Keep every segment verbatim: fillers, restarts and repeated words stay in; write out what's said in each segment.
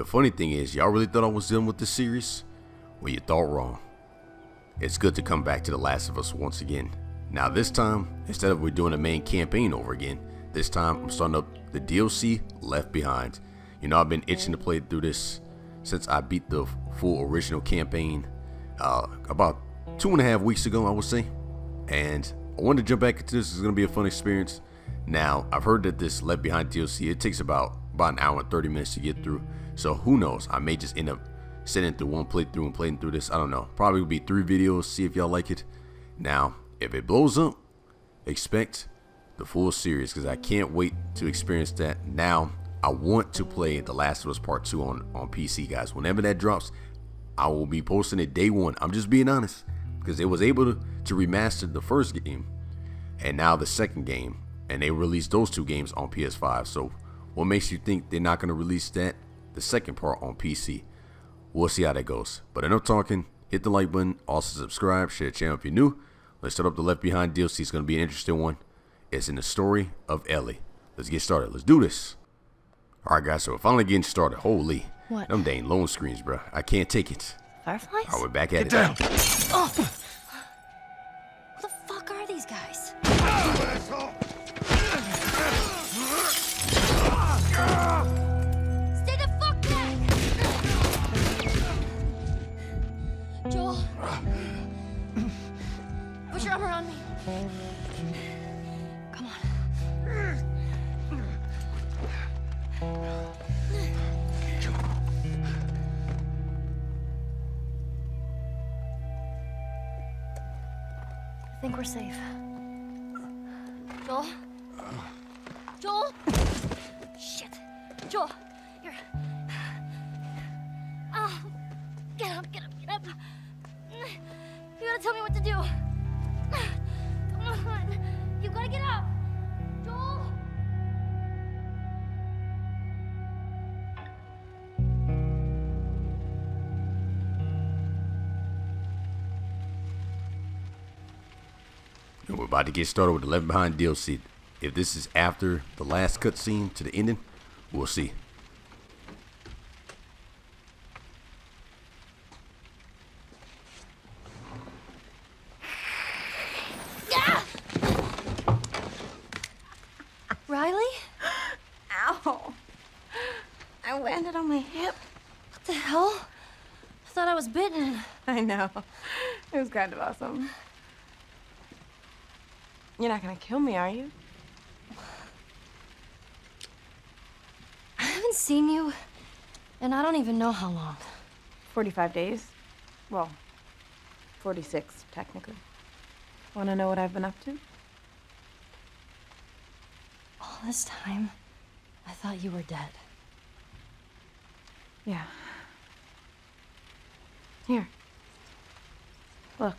The funny thing is, y'all really thought I was done with this series? Well, you thought wrong. It's good to come back to The Last of Us once again. Now this time, instead of we doing the main campaign over again, this time I'm starting up the D L C Left Behind. You know, I've been itching to play through this since I beat the full original campaign uh, about two and a half weeks ago, I would say. And I wanted to jump back into this. It's going to be a fun experience. Now, I've heard that this Left Behind D L C, it takes about, about an hour and thirty minutes to get through. So who knows, I may just end up sitting through one playthrough and playing through this. I don't know. Probably will be three videos, see if y'all like it. Now, if it blows up, expect the full series, because I can't wait to experience that. Now, I want to play The Last of Us Part two on, on P C, guys. Whenever that drops, I will be posting it day one. I'm just being honest, because they was able to, to remaster the first game and now the second game, and they released those two games on P S five. So what makes you think they're not going to release that, the second part, on P C? We'll see how that goes. But enough talking. Hit the like button. Also subscribe. Share the channel if you're new. Let's start up the Left Behind D L C. It's going to be an interesting one. It's in the story of Ellie. Let's get started. Let's do this. Alright guys, so we're finally getting started. Holy. What? Them dang loan screens, bro. I can't take it. Fireflies? Alright, we're back at it. Get down! Oh. Who the fuck are these guys? Stay the fuck back! Joel. Put your arm around me. Come on. I think we're safe. Joel? Joel? Shit. Joel, you're... Oh, get up, get up, get up. You gotta tell me what to do. Come on. You gotta get up. Joel? We're about to get started with the Left Behind D L C. If this is after the last cutscene to the ending, we'll see. Yeah! Riley? Ow. I landed on my hip. What the hell? I thought I was bitten. I know. It was kind of awesome. You're not gonna kill me, are you? I haven't seen you, and I don't even know how long. forty-five days. Well, forty-six, technically. Wanna know what I've been up to? All this time, I thought you were dead. Yeah. Here. Look.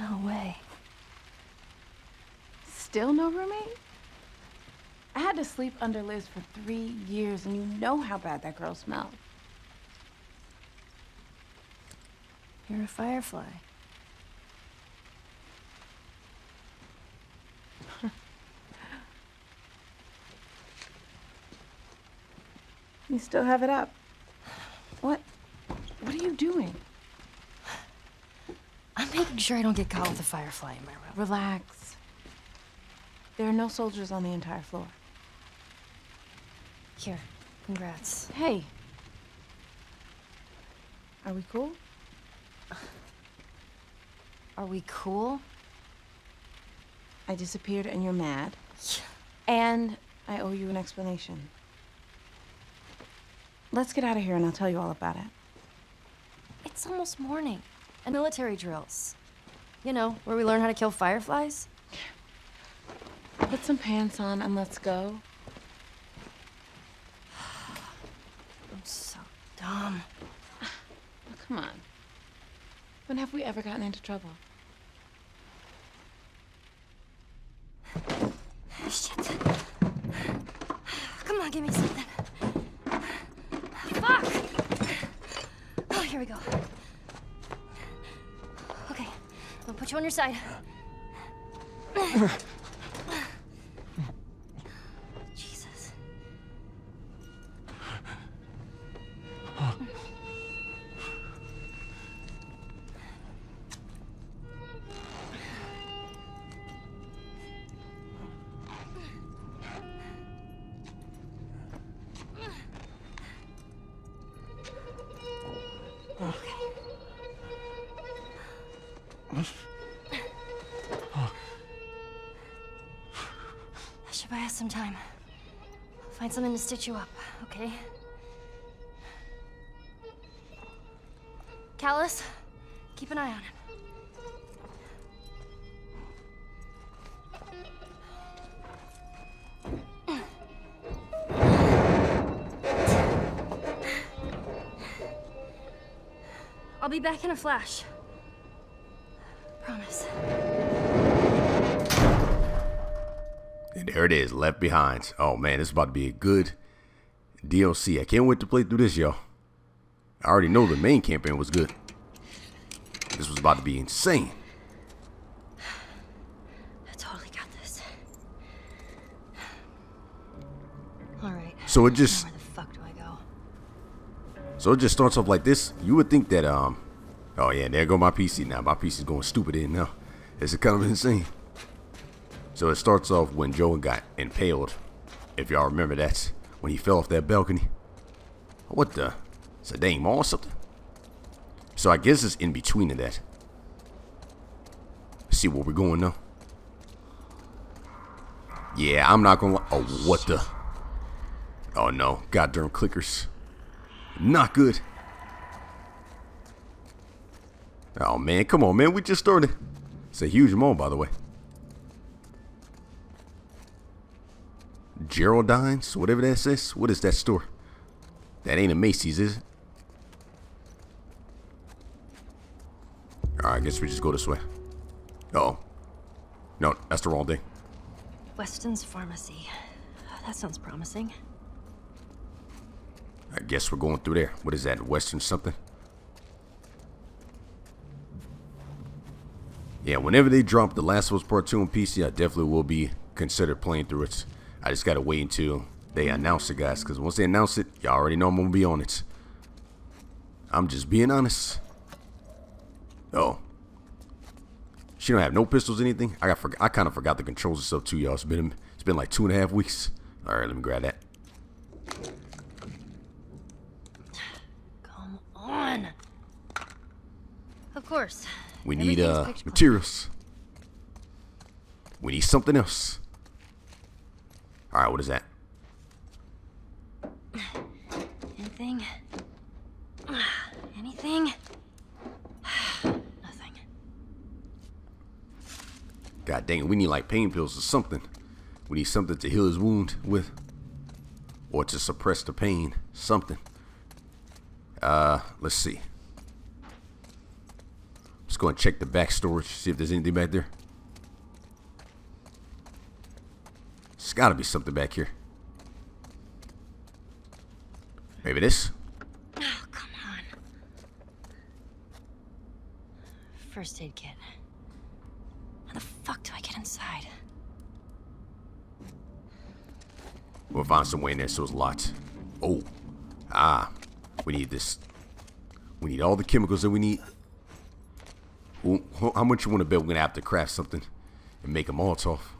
No way. Still no roommate? I had to sleep under Liz for three years, and you know how bad that girl smelled. You're a firefly. You still have it up. What? What are you doing? I'm making sure I don't get caught with a firefly in my room. Relax. There are no soldiers on the entire floor. Here, congrats. Hey. Are we cool? Are we cool? I disappeared and you're mad. Yeah. And I owe you an explanation. Let's get out of here and I'll tell you all about it. It's almost morning. And military drills. You know, where we learn how to kill fireflies. Put some pants on and let's go. I'm so dumb. Oh, come on. When have we ever gotten into trouble? Shit. Come on, give me something. Fuck! Oh, here we go. I'll put you on your side. Jesus. class sometime. Find something to stitch you up, okay? Callus, keep an eye on him. I'll be back in a flash. Promise. And there it is, Left Behind. Oh man, this is about to be a good D L C. I can't wait to play through this, y'all. I already know the main campaign was good. This was about to be insane. I totally got this. Alright. So it just... So it just starts off like this. You would think that, um, oh yeah, there go my P C now. My P C's going stupid in now. It's kind of insane. So it starts off when Joel got impaled. If y'all remember that, when he fell off that balcony. What the? It's a dang mall or something? So I guess it's in between of that. Let's see where we're going now. Yeah, I'm not gonna lie. Oh, what the? Oh no, goddamn clickers. Not good. Oh man, come on man, we just started. It's a huge mall, by the way. Geraldine's, whatever that says. What is that store? That ain't a Macy's, is it? Alright, I guess we just go this way. Uh oh. No, that's the wrong thing. Weston's Pharmacy. That sounds promising. I guess we're going through there. What is that? Western something? Yeah, whenever they drop The Last of Us Part two on P C, I definitely will be considered playing through it. I just gotta wait until they announce it, guys, because once they announce it, y'all already know I'm gonna be on it. I'm just being honest. Oh. She don't have no pistols or anything? I got for I kinda forgot the controls and stuff too, y'all. It's been it's been like two and a half weeks. Alright, let me grab that. Of course. We need uh materials. We need something else. Alright, what is that? Anything? Anything? Nothing. God dang it, we need like pain pills or something. We need something to heal his wound with. Or to suppress the pain. Something. Uh, let's see. Let's go and check the back storage, see if there's anything back there. There's gotta be something back here. Maybe this? Oh, come on. First aid kit. How the fuck do I get inside? We'll find some way in there so it's locked. Oh. Ah. We need this. We need all the chemicals that we need. Ooh, how much you want to bet we're going to have to craft something and make them all tough?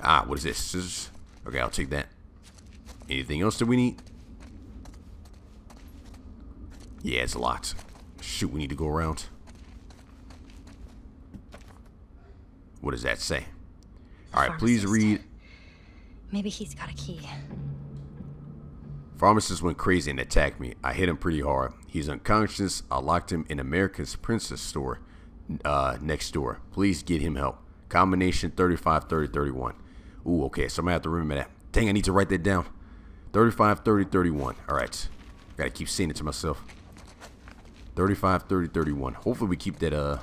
Ah, what is this? Scissors? Okay, I'll take that. Anything else that we need? Yeah, it's locked. Shoot, we need to go around. What does that say? Alright, please read. Maybe he's got a key. Pharmacist went crazy and attacked me. I hit him pretty hard. He's unconscious. I locked him in America's Princess store uh, next door. Please get him help. Combination thirty-five, thirty, thirty-one. Ooh, okay. So I'm going to have to remember that. Dang, I need to write that down. thirty-five, thirty, thirty-one. All right. Got to keep saying it to myself. thirty-five, thirty, thirty-one. Hopefully we keep that, uh...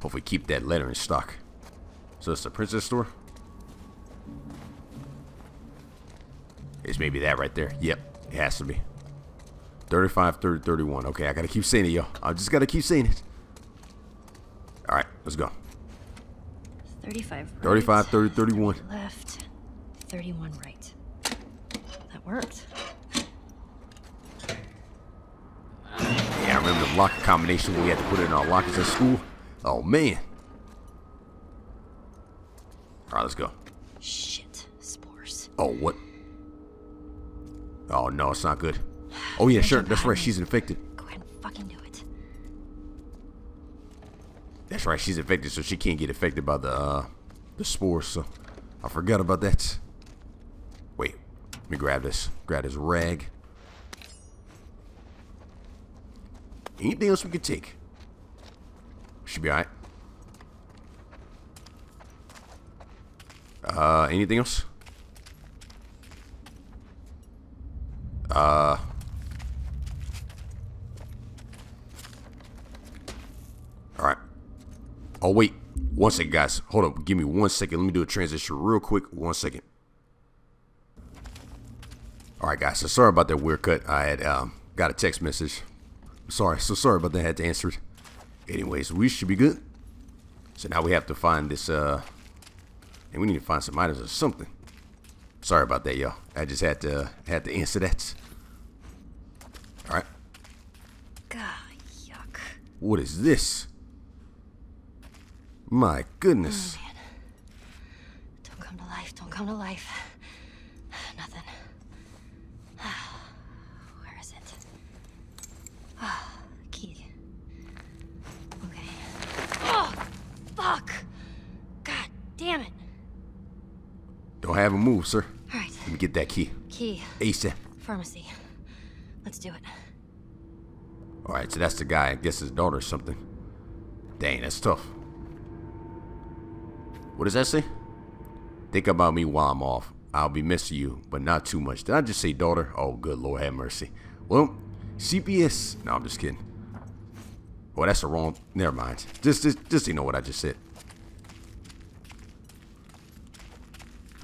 Hopefully keep that letter in stock. So it's the Princess store? It's maybe that right there. Yep, it has to be. thirty-five, thirty, thirty-one. Okay, I gotta keep saying it, yo. I just gotta keep saying it. Alright, let's go. thirty-five right. thirty-five, thirty, thirty-one. thirty left. thirty-one right. That worked. Yeah, I remember the locker combination where we had to put it in our lockers at school. Oh, man. Alright, let's go. Shit, spores. Oh, what? Oh no, it's not good. Oh yeah, sure, that's right, she's infected. Go ahead and fucking do it. That's right, she's infected, so she can't get affected by the uh, the spores. So I forgot about that. Wait, let me grab this. Grab this rag. Anything else we can take? Should be alright. Uh, anything else? Uh. Alright. Oh, wait. One second, guys. Hold up. Give me one second. Let me do a transition real quick. One second. Alright, guys. So, sorry about that weird cut. I had um, got a text message. Sorry. So, sorry about that. I had to answer it. Anyways, we should be good. So, now we have to find this, uh... and we need to find some items or something. Sorry about that, y'all. I just had to had to answer that. All right. God, yuck. What is this? My goodness. Oh, man. Don't come to life. Don't come to life. Nothing. Where is it? Ah, oh, key. Okay. Oh, fuck. God damn it. Don't have him move, sir. All right. Let me get that key. Key. ASAP. Pharmacy. Let's do it. All right, so that's the guy. I guess his daughter or something. Dang, that's tough. What does that say? Think about me while I'm off. I'll be missing you, but not too much. Did I just say daughter? Oh, good Lord, have mercy. Well, C P S. No, I'm just kidding. Well, that's the wrong. Never mind. Just, just, just you know what I just said.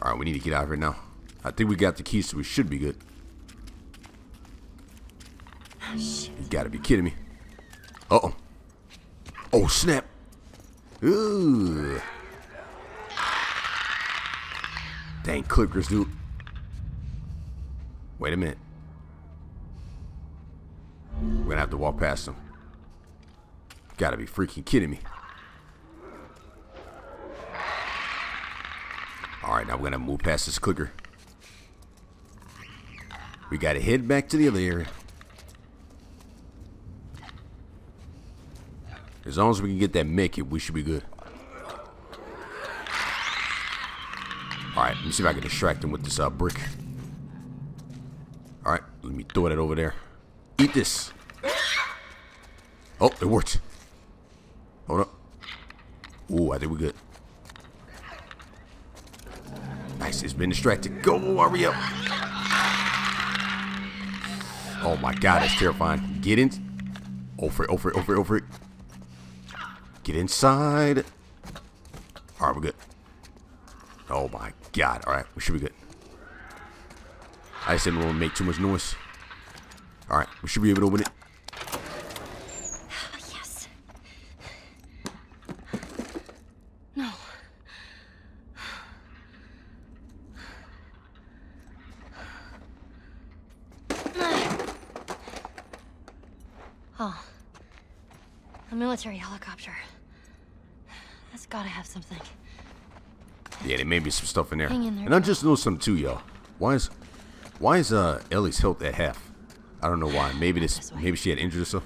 All right, we need to get out of here now. I think we got the keys, so we should be good. Oh, shit. You gotta be kidding me. Uh-oh. Oh, snap. Ooh. Dang clickers, dude. Wait a minute. We're gonna have to walk past them. Gotta be freaking kidding me. Alright, now we're gonna move past this clicker. We gotta head back to the other area. As long as we can get that mech, we should be good. Alright, let me see if I can distract him with this uh, brick. Alright, let me throw that over there. Eat this. Oh, it worked. Hold up. Ooh, I think we're good. Nice, it's been distracted. Go, hurry up. Oh my god, that's terrifying. Get in. Over it, over it, over it, over it. Get inside. Alright, we're good. Oh my god. Alright, we should be good. I just didn't want to make too much noise. Alright, we should be able to open it. Yes. No. Oh, a military helicopter. That's gotta have something. Yeah, there may be some stuff in there. Hang in there and I just noticed something too, y'all. Why is, why is uh Ellie's health at half? I don't know why. Maybe this, this maybe she had injured herself.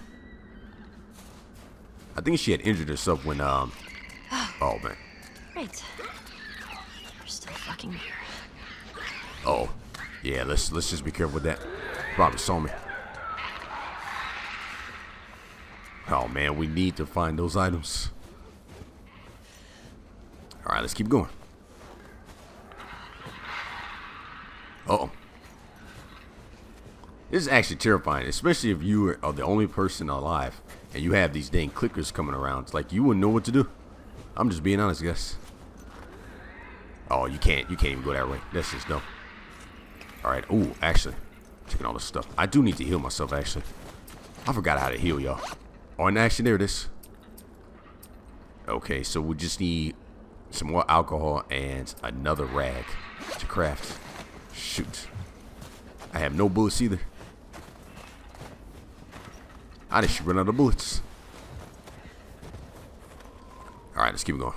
I think she had injured herself when um. Oh, oh man. Right. We're still fucking here. Oh, yeah. Let's let's just be careful with that. Probably saw me. Oh man, we need to find those items. Alright, let's keep going. Uh-oh. This is actually terrifying, especially if you are the only person alive and you have these dang clickers coming around. It's like you wouldn't know what to do. I'm just being honest, guys. Oh, you can't you can't even go that way. That's just dumb. Alright, ooh, actually. Checking all this stuff. I do need to heal myself actually. I forgot how to heal, y'all. Oh, and actually, there it is. Okay, so we just need some more alcohol and another rag to craft. Shoot. I have no bullets either. I just ran out of bullets. Alright, let's keep going.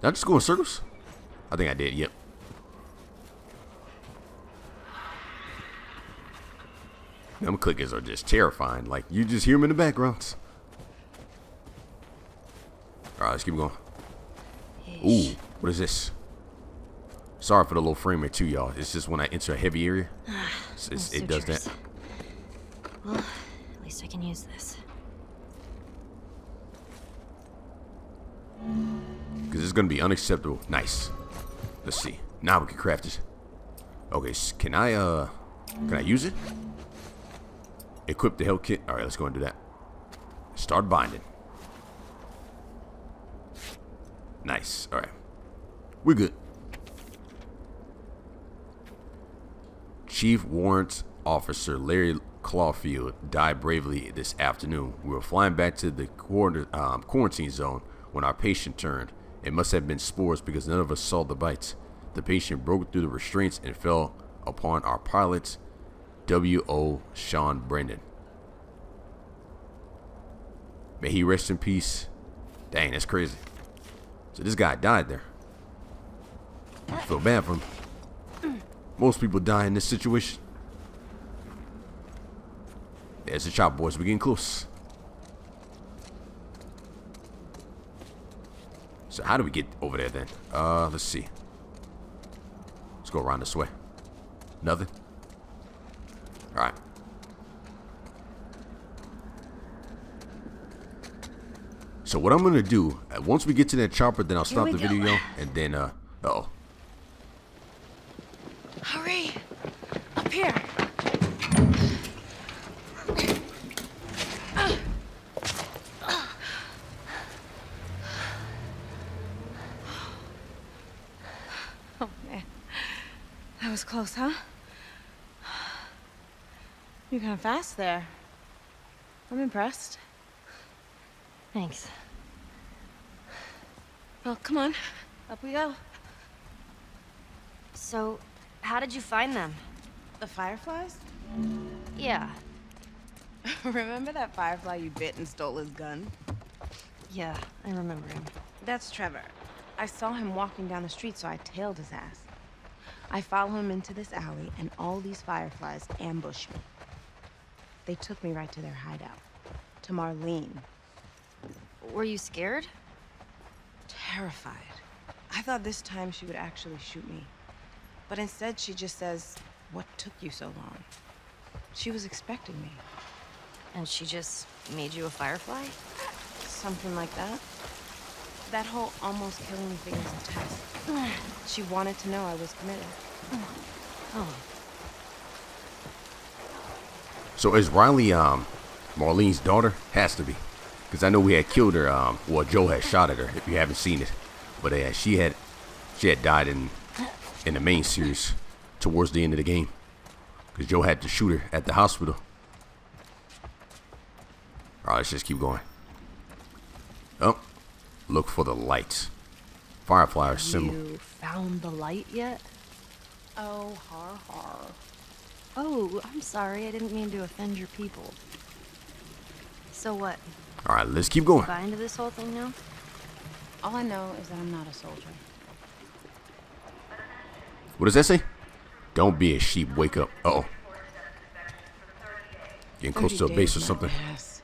Did I just go in circles? I think I did, yep. Them clickers are just terrifying. Like, you just hear them in the background. Alright, let's keep going. Ooh, what is this? Sorry for the little frame rate too, y'all. It's just when I enter a heavy area, it's, it's, it does that. Well, at least I can use this. Because it's going to be unacceptable. Nice. Let's see. Now we can craft this. Okay, can I, uh, can I use it? Equip the hell kit. Alright, let's go and do that. Start binding. Nice. Alright. We're good. Chief Warrant Officer Larry Clawfield died bravely this afternoon. We were flying back to the um, quarantine zone when our patient turned. It must have been spores because none of us saw the bites. The patient broke through the restraints and fell upon our pilot, W O Sean Brandon. May he rest in peace. Dang, that's crazy. So this guy died there. I feel bad for him. Most people die in this situation. There's the chop, boys. We're getting close. So how do we get over there then? Uh, let's see. Let's go around this way. Nothing. All right. So what I'm gonna do, once we get to that chopper, then I'll stop the video, and then uh, uh oh. Hurry! Up here. Oh man, that was close, huh? You're kind of fast there. I'm impressed. Thanks. Well, come on. Up we go. So, how did you find them? The Fireflies? Yeah. Remember that Firefly you bit and stole his gun? Yeah, I remember him. That's Trevor. I saw him walking down the street, so I tailed his ass. I follow him into this alley, and all these Fireflies ambush me. They took me right to their hideout. To Marlene. Were you scared? Terrified. I thought this time she would actually shoot me. But instead she just says, "What took you so long?" She was expecting me. And she just made you a Firefly? Something like that. That whole almost killing me thing was a test. She wanted to know I was committed. Oh. So is Riley, um, Marlene's daughter? Has to be. Because I know we had killed her, um, well, Joel had shot at her, if you haven't seen it. But uh, she had she had died in in the main series towards the end of the game. Because Joel had to shoot her at the hospital. Alright, let's just keep going. Oh, look for the lights. Firefly symbol. You found the light yet? Oh, har har. Oh, I'm sorry, I didn't mean to offend your people. So what? All right, let's keep going. Buy into this whole thing now? All I know is that I'm not a soldier. What does that say? Don't be a sheep. Wake up. Uh oh. Getting close to a base or something. Yes.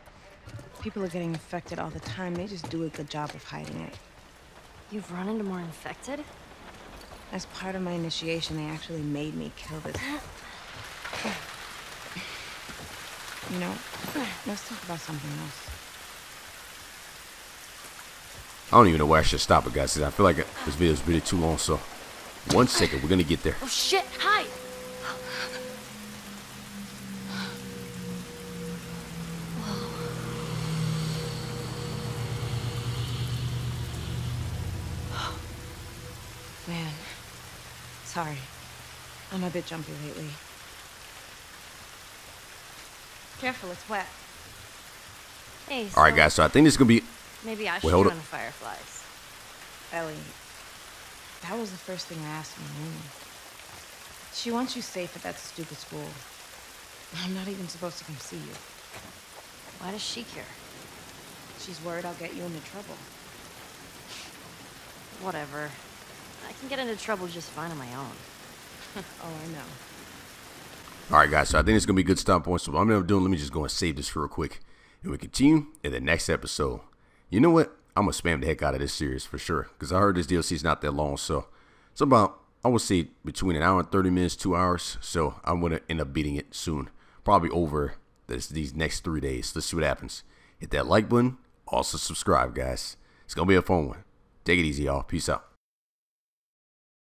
People are getting infected all the time. They just do a good job of hiding it. You've run into more infected? As part of my initiation, they actually made me kill this. You know, let's talk about something else. I don't even know where I should stop it, guys, because I feel like this video is really too long, so one second, we're going to get there. Oh, shit. Hi. Man, sorry. I'm a bit jumpy lately. Careful, it's wet. Hey, so all right, guys, so I think this is going to be... Maybe I should run the Fireflies. Ellie, that was the first thing I asked Marlene. She wants you safe at that stupid school. I'm not even supposed to come see you. Why does she care? She's worried I'll get you into trouble. Whatever. I can get into trouble just fine on my own. Oh, I know. All right, guys, so I think it's going to be a good stop point. So what I'm going to do, let me just go and save this real quick. And we continue in the next episode. You know what? I'm going to spam the heck out of this series for sure, because I heard this D L C is not that long. So it's about, I would say, between an hour and thirty minutes, two hours. So I'm going to end up beating it soon, probably over this, these next three days. Let's see what happens. Hit that like button. Also subscribe, guys. It's going to be a fun one. Take it easy, y'all. Peace out.